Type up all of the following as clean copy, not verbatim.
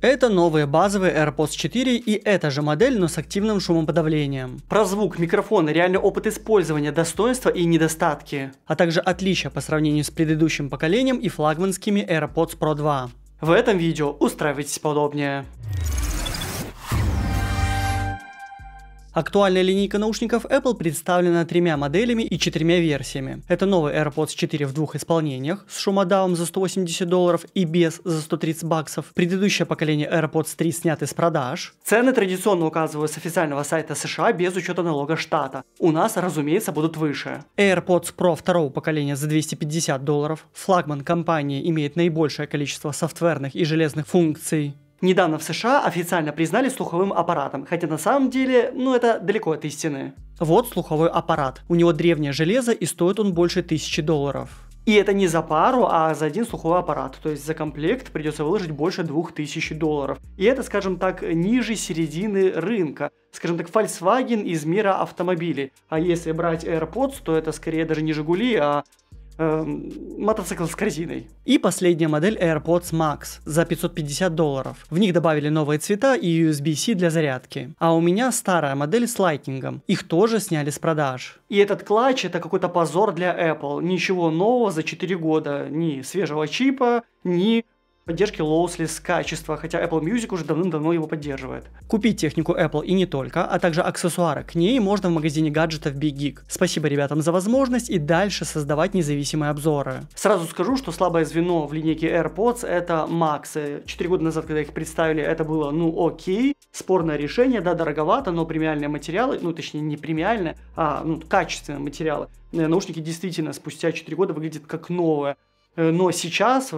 Это новые базовые AirPods 4 и эта же модель, но с активным шумоподавлением. Про звук, микрофон, реальный опыт использования, достоинства и недостатки, а также отличия по сравнению с предыдущим поколением и флагманскими AirPods Pro 2. В этом видео устраивайтесь поудобнее. Актуальная линейка наушников Apple представлена 3 моделями и 4 версиями. Это новый AirPods 4 в 2 исполнениях с шумодавом за $180 и без за $130. Предыдущее поколение AirPods 3 сняты с продаж. Цены традиционно указываю с официального сайта США без учета налога штата. У нас, разумеется, будут выше. AirPods Pro 2 поколения за $250. Флагман компании имеет наибольшее количество софтверных и железных функций. Недавно в США официально признали слуховым аппаратом, хотя на самом деле, это далеко от истины. Вот слуховой аппарат. У него древнее железо и стоит он больше $1000. И это не за пару, а за один слуховой аппарат, то есть за комплект придется выложить больше $2000. И это, скажем так, ниже середины рынка. Скажем так, Volkswagen из мира автомобилей. А если брать AirPods, то это скорее даже не Жигули, а... мотоцикл с корзиной. И последняя модель AirPods Max за $550. В них добавили новые цвета и USB-C для зарядки. А у меня старая модель с лайтингом. Их тоже сняли с продаж. И этот клатч — это какой-то позор для Apple. Ничего нового за 4 года. Ни свежего чипа, ни... поддержки lossless качества, хотя Apple Music уже давным-давно его поддерживает. Купить технику Apple и не только, а также аксессуары к ней можно в магазине гаджетов BigGeek. Спасибо ребятам за возможность и дальше создавать независимые обзоры. Сразу скажу, что слабое звено в линейке AirPods — это Max. 4 года назад, когда их представили, это было, окей. Спорное решение, да, дороговато, но премиальные материалы, точнее не премиальные, а качественные материалы. Наушники действительно спустя 4 года выглядят как новые. Но сейчас,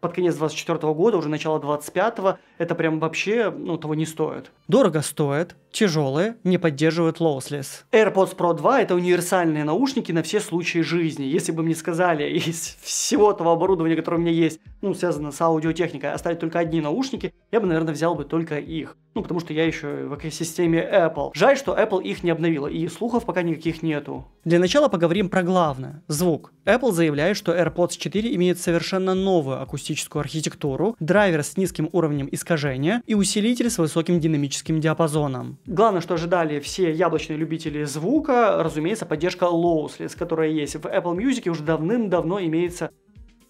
под конец 2024 года, уже начало 2025, это прям вообще, того не стоит. Дорого стоит, тяжелые, не поддерживают lossless. AirPods Pro 2 — это универсальные наушники на все случаи жизни. Если бы мне сказали из всего того оборудования, которое у меня есть, связано с аудиотехникой, оставить только одни наушники, я бы, наверное, взял бы только их. Потому что я еще в экосистеме Apple. Жаль, что Apple их не обновила, и слухов пока никаких нету. Для начала поговорим про главное – звук. Apple заявляет, что AirPods 4 имеет совершенно новую акустическую архитектуру, драйвер с низким уровнем искажения и усилитель с высоким динамическим диапазоном. Главное, что ожидали все яблочные любители звука, разумеется, поддержка lossless, которая есть в Apple Music уже давным-давно имеется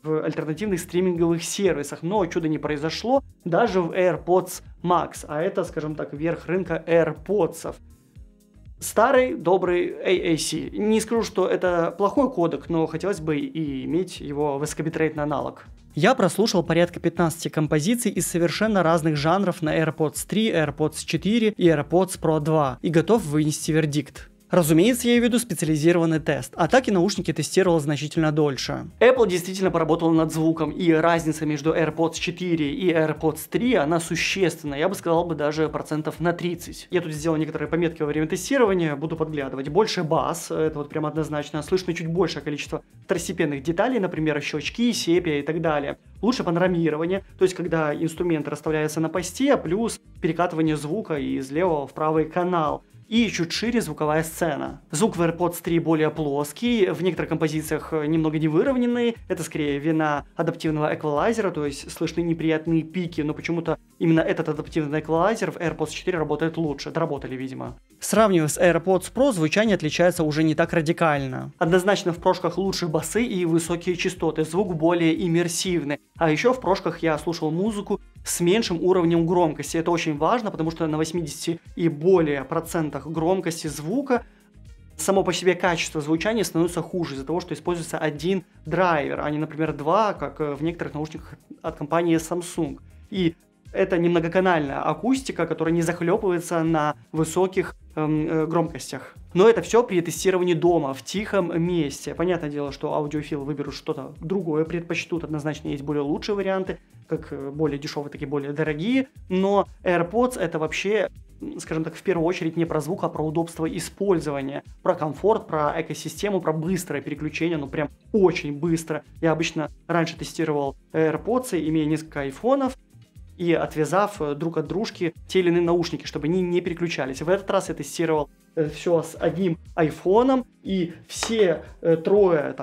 в альтернативных стриминговых сервисах, но чудо не произошло даже в AirPods Max, а это, скажем так, верх рынка AirPods'ов. Старый добрый AAC. Не скажу, что это плохой кодек, но хотелось бы и иметь его высокобитрейтный аналог. Я прослушал порядка 15 композиций из совершенно разных жанров на AirPods 3, AirPods 4 и AirPods Pro 2 и готов вынести вердикт. Разумеется, я веду специализированный тест, а так и наушники тестировал значительно дольше. Apple действительно поработала над звуком, и разница между AirPods 4 и AirPods 3, она существенна, я бы сказал даже процентов на 30. Я тут сделал некоторые пометки во время тестирования, буду подглядывать. Больше бас, это прям однозначно, слышно чуть большее количество второстепенных деталей, например, щелчки, сепия и так далее. Лучше панорамирование, то есть когда инструмент расставляется на посте, плюс перекатывание звука из левого в правый канал. И чуть шире звуковая сцена. Звук в AirPods 3 более плоский, в некоторых композициях немного невыровненный. Это скорее вина адаптивного эквалайзера, то есть слышны неприятные пики, но почему-то именно этот адаптивный эквалайзер в AirPods 4 работает лучше. Доработали, видимо. Сравнивая с AirPods Pro, звучание отличается уже не так радикально. Однозначно в прошках лучше басы и высокие частоты, звук более иммерсивный. А еще в прошках я слушал музыку с меньшим уровнем громкости. Это очень важно, потому что на 80 и более процентах громкости звука само по себе качество звучания становится хуже из-за того, что используется один драйвер, а не, например, 2, как в некоторых наушниках от компании Samsung. И это немногоканальная акустика, которая не захлепывается на высоких громкостях. Но это все при тестировании дома, в тихом месте. Понятное дело, что аудиофилы выберут что-то другое, предпочтут. Однозначно есть более лучшие варианты, как более дешевые, так и более дорогие. Но AirPods — это вообще, скажем так, в первую очередь не про звук, а про удобство использования, про комфорт, про экосистему, про быстрое переключение, прям очень быстро. Я обычно раньше тестировал AirPods, имея несколько айфонов, и отвязав друг от дружки те или иные наушники, чтобы они не переключались. В этот раз я тестировал все с одним айфоном, и все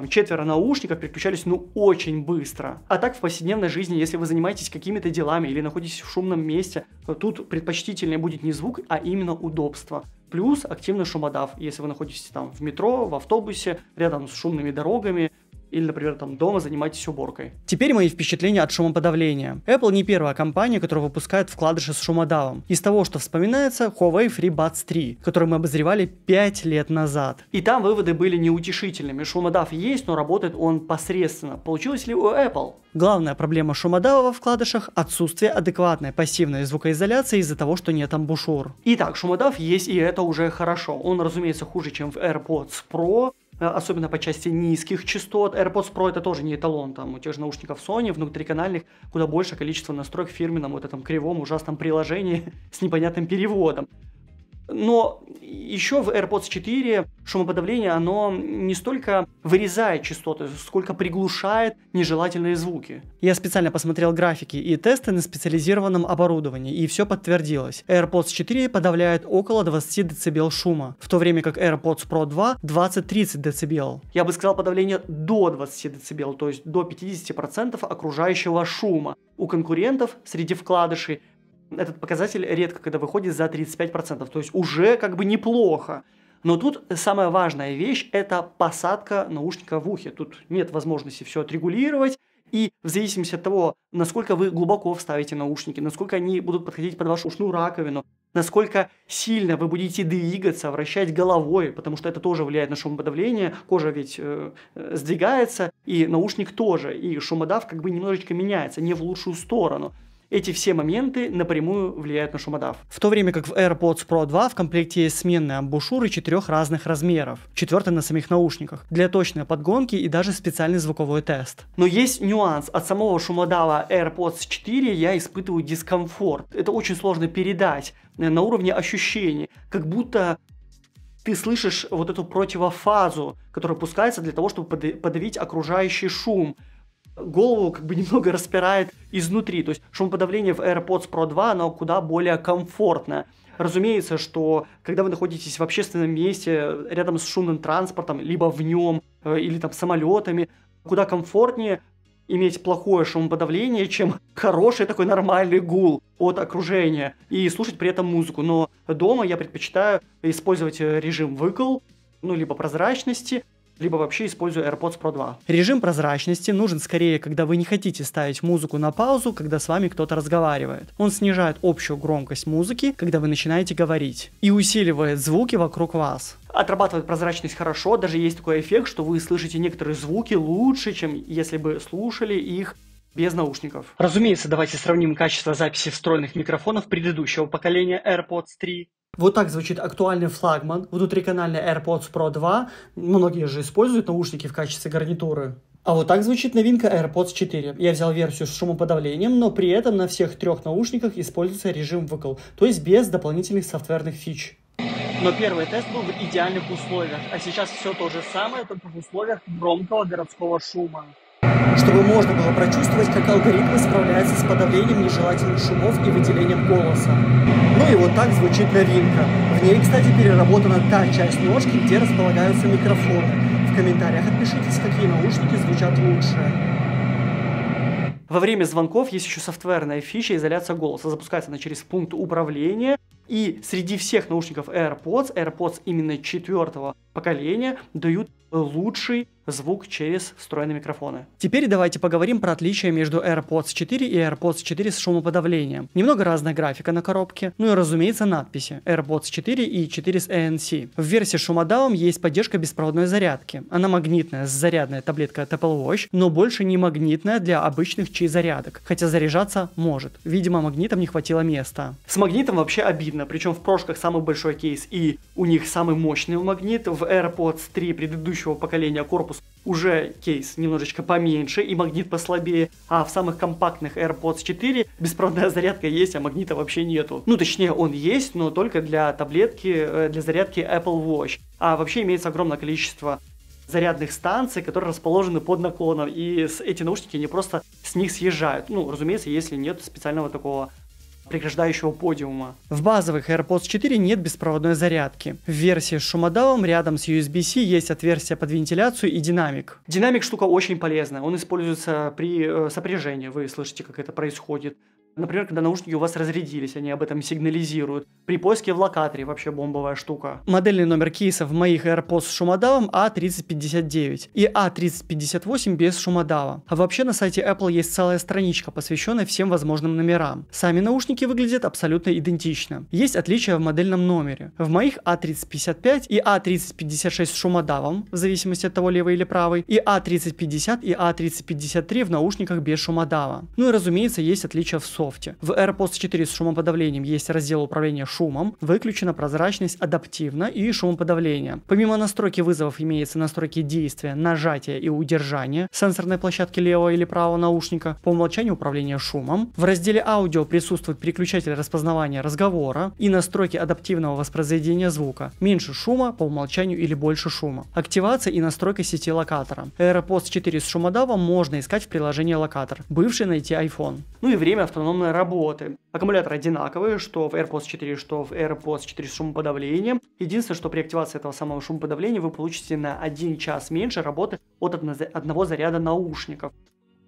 четверо наушников переключались, очень быстро. А так в повседневной жизни, если вы занимаетесь какими-то делами или находитесь в шумном месте, тут предпочтительнее будет не звук, а именно удобство. Плюс активный шумодав, если вы находитесь там в метро, в автобусе, рядом с шумными дорогами, или, например, там дома занимайтесь уборкой. Теперь мои впечатления от шумоподавления. Apple не первая компания, которая выпускает вкладыши с шумодавом. Из того, что вспоминается, Huawei FreeBuds 3, который мы обозревали 5 лет назад. И там выводы были неутешительными. Шумодав есть, но работает он посредственно. Получилось ли у Apple? Главная проблема шумодава во вкладышах – отсутствие адекватной пассивной звукоизоляции из-за того, что нет амбушюр. Итак, шумодав есть, и это уже хорошо. Он, разумеется, хуже, чем в AirPods Pro, особенно по части низких частот. AirPods Pro это тоже не эталон, там у тех же наушников Sony, внутриканальных, куда больше количество настроек в фирменном вот этом кривом ужасном приложении с непонятным переводом. Но еще в AirPods 4 шумоподавление, оно не столько вырезает частоты, сколько приглушает нежелательные звуки. Я специально посмотрел графики и тесты на специализированном оборудовании, и все подтвердилось. AirPods 4 подавляет около 20 дБ шума, в то время как AirPods Pro 2 20-30 дБ. Я бы сказал, подавление до 20 дБ, то есть до 50% окружающего шума. У конкурентов среди вкладышей этот показатель редко когда выходит за 35%, то есть уже как бы неплохо. Но тут самая важная вещь – это посадка наушника в ухе. Тут нет возможности все отрегулировать, и в зависимости от того, насколько вы глубоко вставите наушники, насколько они будут подходить под вашу ушную раковину, насколько сильно вы будете двигаться, вращать головой, потому что это тоже влияет на шумоподавление, кожа ведь сдвигается, и наушник тоже, и шумодав как бы немножечко меняется, не в лучшую сторону. Эти все моменты напрямую влияют на шумодав. В то время как в AirPods Pro 2 в комплекте есть сменные амбушюры 4 разных размеров, 4-й на самих наушниках, для точной подгонки и даже специальный звуковой тест. Но есть нюанс. От самого шумодава AirPods 4 я испытываю дискомфорт. Это очень сложно передать на уровне ощущений, как будто ты слышишь вот эту противофазу, которая пускается для того, чтобы подавить окружающий шум. Голову как бы немного распирает изнутри, то есть шумоподавление в AirPods Pro 2, оно куда более комфортное. Разумеется, что когда вы находитесь в общественном месте, рядом с шумным транспортом, либо в нем, или там самолетами, куда комфортнее иметь плохое шумоподавление, чем хороший такой нормальный гул от окружения и слушать при этом музыку. Но дома я предпочитаю использовать режим выкл, либо прозрачности, либо вообще использую AirPods Pro 2. Режим прозрачности нужен скорее, когда вы не хотите ставить музыку на паузу, когда с вами кто-то разговаривает. Он снижает общую громкость музыки, когда вы начинаете говорить, и усиливает звуки вокруг вас. Отрабатывает прозрачность хорошо, даже есть такой эффект, что вы слышите некоторые звуки лучше, чем если бы слушали их без наушников. Разумеется, давайте сравним качество записи встроенных микрофонов предыдущего поколения AirPods 3. Вот так звучит актуальный флагман, внутриканальный AirPods Pro 2, многие же используют наушники в качестве гарнитуры. А вот так звучит новинка AirPods 4. Я взял версию с шумоподавлением, но при этом на всех 3 наушниках используется режим выкл, то есть без дополнительных софтверных фич. Но первый тест был в идеальных условиях, а сейчас все то же самое, только в условиях громкого городского шума. Чтобы можно было прочувствовать, как алгоритмы справляются с подавлением нежелательных шумов и выделением голоса. И вот так звучит новинка. В ней, кстати, переработана та часть ножки, где располагаются микрофоны. В комментариях отпишитесь, какие наушники звучат лучше. Во время звонков есть еще софтверная фича изоляция голоса. Запускается она через пункт управления. И среди всех наушников AirPods именно 4-го поколения дают лучший звук через встроенные микрофоны. Теперь давайте поговорим про отличия между AirPods 4 и AirPods 4 с шумоподавлением. Немного разная графика на коробке, и, разумеется, надписи AirPods 4 и 4 с ANC. В версии с шумодавом есть поддержка беспроводной зарядки. Она магнитная, с зарядной таблеткой от Apple Watch, но больше не магнитная для обычных зарядок, хотя заряжаться может. Видимо, магнитом не хватило места. С магнитом вообще обидно, причем в прошках самый большой кейс, и у них самый мощный магнит. В AirPods 3 предыдущего поколения корпус уже кейс немножечко поменьше и магнит послабее, а в самых компактных AirPods 4 беспроводная зарядка есть, а магнита вообще нету. Точнее, он есть, но только для таблетки, для зарядки Apple Watch. А вообще имеется огромное количество зарядных станций, которые расположены под наклоном, и эти наушники не просто с них съезжают. Ну, разумеется, если нет специального такого преграждающего подиума. В базовых AirPods 4 нет беспроводной зарядки. В версии с шумодавом рядом с USB-C есть отверстие под вентиляцию и динамик. Динамик штука очень полезная. Он используется при сопряжении. Вы слышите, как это происходит. Например, когда наушники у вас разрядились, они об этом сигнализируют. При поиске в локаторе вообще бомбовая штука. Модельный номер кейсов моих AirPods с шумодавом A3059 и A3058 без шумодава. А вообще на сайте Apple есть целая страничка, посвященная всем возможным номерам. Сами наушники выглядят абсолютно идентично. Есть отличия в модельном номере. В моих A3055 и A3056 с шумодавом, в зависимости от того, левый или правый, и A3050 и A3053 в наушниках без шумодава. Ну и разумеется, есть отличия в софте. В AirPods 4 с шумоподавлением есть раздел управления шумом, выключена прозрачность адаптивно и шумоподавление. Помимо настройки вызовов имеются настройки действия, нажатия и удержания сенсорной площадки левого или правого наушника, по умолчанию управление шумом. В разделе аудио присутствует переключатель распознавания разговора и настройки адаптивного воспроизведения звука, меньше шума, по умолчанию или больше шума. Активация и настройка сети локатора. AirPods 4 с шумодавом можно искать в приложении локатор, бывший найти iPhone. Ну и время автономного работы. Аккумуляторы одинаковые, что в AirPods 4, что в AirPods 4 с шумоподавлением. Единственное, что при активации этого самого шумоподавления вы получите на 1 час меньше работы от одного заряда наушников.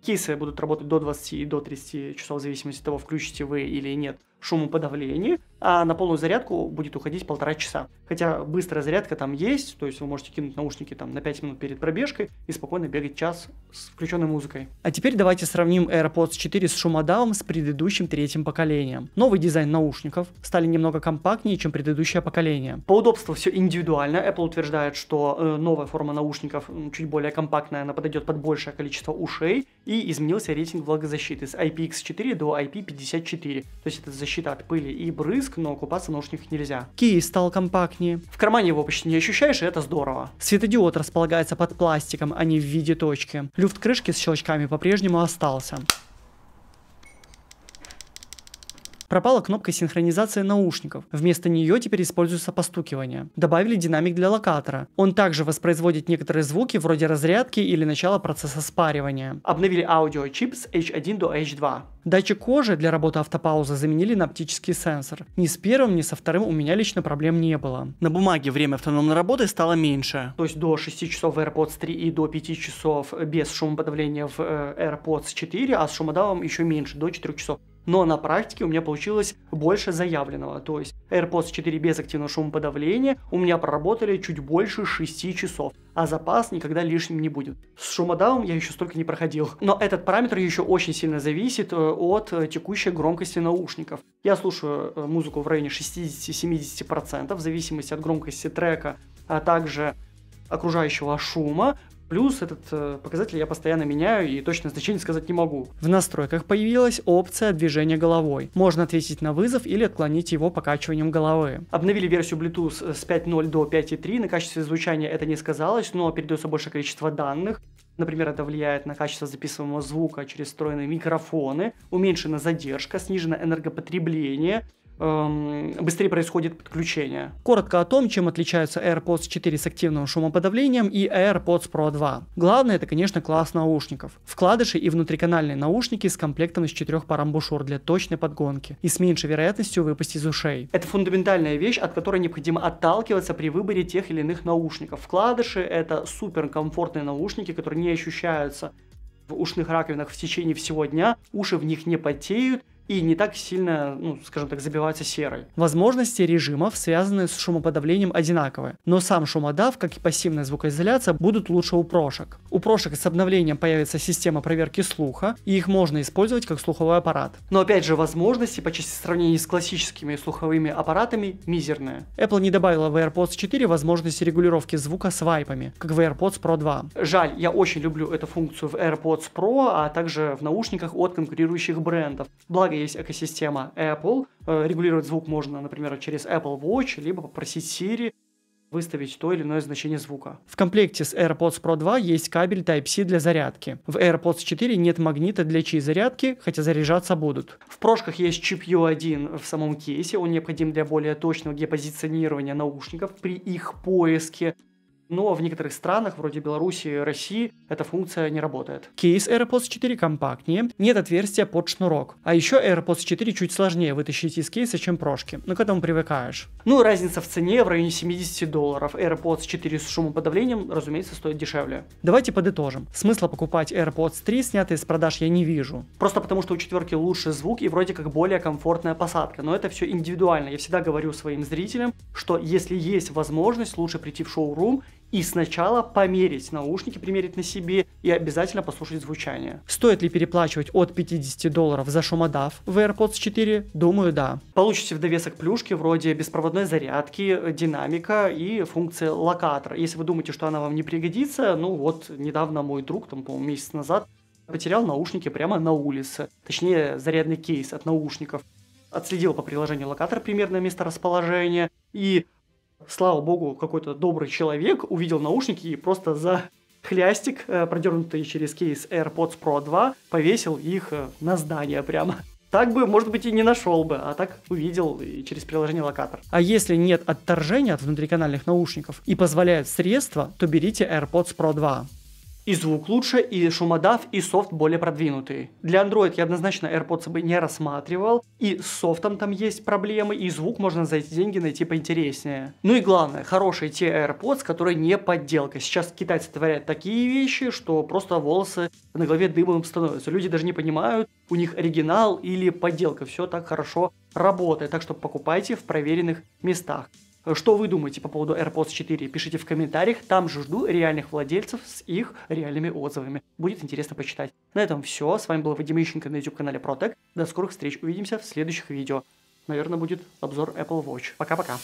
Кейсы будут работать до 20 и до 30 часов, в зависимости от того, включите вы или нет шумоподавление, а на полную зарядку будет уходить 1,5 часа. Хотя быстрая зарядка там есть, то есть вы можете кинуть наушники там на 5 минут перед пробежкой и спокойно бегать час с включенной музыкой. А теперь давайте сравним AirPods 4 с шумодавом с предыдущим третьим поколением. Новый дизайн наушников стали немного компактнее, чем предыдущее поколение. По удобству все индивидуально. Apple утверждает, что новая форма наушников чуть более компактная, она подойдет под большее количество ушей, и изменился рейтинг влагозащиты с IPX4 до IP54. То есть это защита от пыли и брызг, но купаться в наушниках нельзя. Кейс стал компактнее. В кармане его почти не ощущаешь, и это здорово. Светодиод располагается под пластиком, а не в виде точки. Люфт крышки с щелчками по-прежнему остался. Пропала кнопка синхронизации наушников. Вместо нее теперь используется постукивание. Добавили динамик для локатора. Он также воспроизводит некоторые звуки, вроде разрядки или начала процесса спаривания. Обновили аудиочип с H1 до H2. Датчик кожи для работы автопаузы заменили на оптический сенсор. Ни с первым, ни со вторым у меня лично проблем не было. На бумаге время автономной работы стало меньше. То есть до 6 часов в AirPods 3 и до 5 часов без шумоподавления в AirPods 4, а с шумодавом еще меньше, до 4 часов. Но на практике у меня получилось больше заявленного, то есть AirPods 4 без активного шумоподавления у меня проработали чуть больше 6 часов, а запас никогда лишним не будет. С шумодавом я еще столько не проходил, но этот параметр еще очень сильно зависит от текущей громкости наушников. Я слушаю музыку в районе 60-70%, в зависимости от громкости трека, а также окружающего шума. Плюс этот показатель я постоянно меняю и точное значение сказать не могу. В настройках появилась опция движения головой. Можно ответить на вызов или отклонить его покачиванием головы. Обновили версию Bluetooth с 5.0 до 5.3. На качестве звучания это не сказалось, но передается большее количество данных. Например, это влияет на качество записываемого звука через встроенные микрофоны. Уменьшена задержка, снижено энергопотребление. Быстрее происходит подключение. Коротко о том, чем отличаются AirPods 4 с активным шумоподавлением и AirPods Pro 2. Главное, это, конечно, класс наушников. Вкладыши и внутриканальные наушники с комплектом из 4 пар амбушюр для точной подгонки и с меньшей вероятностью выпасть из ушей. Это фундаментальная вещь, от которой необходимо отталкиваться при выборе тех или иных наушников. Вкладыши — это суперкомфортные наушники, которые не ощущаются в ушных раковинах в течение всего дня, уши в них не потеют и не так сильно, ну, скажем так, забиваются серой. Возможности режимов, связанные с шумоподавлением, одинаковые, но сам шумодав, как и пассивная звукоизоляция, будут лучше у прошек. У прошек с обновлением появится система проверки слуха, и их можно использовать как слуховой аппарат. Но опять же, возможности по части сравнения с классическими слуховыми аппаратами мизерные. Apple не добавила в AirPods 4 возможности регулировки звука свайпами, как в AirPods Pro 2. Жаль, я очень люблю эту функцию в AirPods Pro, а также в наушниках от конкурирующих брендов. Благо, есть экосистема Apple, регулировать звук можно, например, через Apple Watch, либо попросить Siri выставить то или иное значение звука. В комплекте с AirPods Pro 2 есть кабель Type-C для зарядки. В AirPods 4 нет магнита для чьей зарядки, хотя заряжаться будут. В прошках есть чип U1 в самом кейсе, он необходим для более точного геопозиционирования наушников при их поиске. но в некоторых странах, вроде Беларуси, России, эта функция не работает. Кейс AirPods 4 компактнее, нет отверстия под шнурок. А еще AirPods 4 чуть сложнее вытащить из кейса, чем прошки, но к этому привыкаешь. Ну и разница в цене в районе $70. AirPods 4 с шумоподавлением, разумеется, стоит дешевле. Давайте подытожим. Смысла покупать AirPods 3, снятые с продаж, я не вижу. Просто потому, что у четверки лучше звук и вроде как более комфортная посадка, но это все индивидуально. Я всегда говорю своим зрителям, что если есть возможность, лучше прийти в шоурум и сначала померить наушники, примерить на себе и обязательно послушать звучание. Стоит ли переплачивать от $50 за шумодав в AirPods 4? Думаю, да. Получите в довесок плюшки вроде беспроводной зарядки, динамика и функции локатора. Если вы думаете, что она вам не пригодится, ну вот недавно мой друг, там, по-моему, месяц назад, потерял наушники прямо на улице. Точнее, зарядный кейс от наушников. Отследил по приложению локатор примерное месторасположение и... Слава богу, какой-то добрый человек увидел наушники и просто за хлястик, продернутый через кейс AirPods Pro 2, повесил их на здание прямо. Так бы, может быть, и не нашел бы, а так увидел и через приложение локатор. А если нет отторжения от внутриканальных наушников и позволяют средства, то берите AirPods Pro 2. И звук лучше, и шумодав, и софт более продвинутый. Для Android я однозначно AirPods бы не рассматривал. И с софтом там есть проблемы, и звук можно за эти деньги найти поинтереснее. Ну и главное, хорошие те AirPods, которые не подделка. Сейчас китайцы творят такие вещи, что просто волосы на голове дымом становятся. Люди даже не понимают, у них оригинал или подделка. Все так хорошо работает, так что покупайте в проверенных местах. Что вы думаете по поводу AirPods 4? Пишите в комментариях, там же жду реальных владельцев с их реальными отзывами. Будет интересно почитать. На этом все. С вами был Вадим Ищенко на YouTube-канале ProTech. До скорых встреч, увидимся в следующих видео. Наверное, будет обзор Apple Watch. Пока-пока.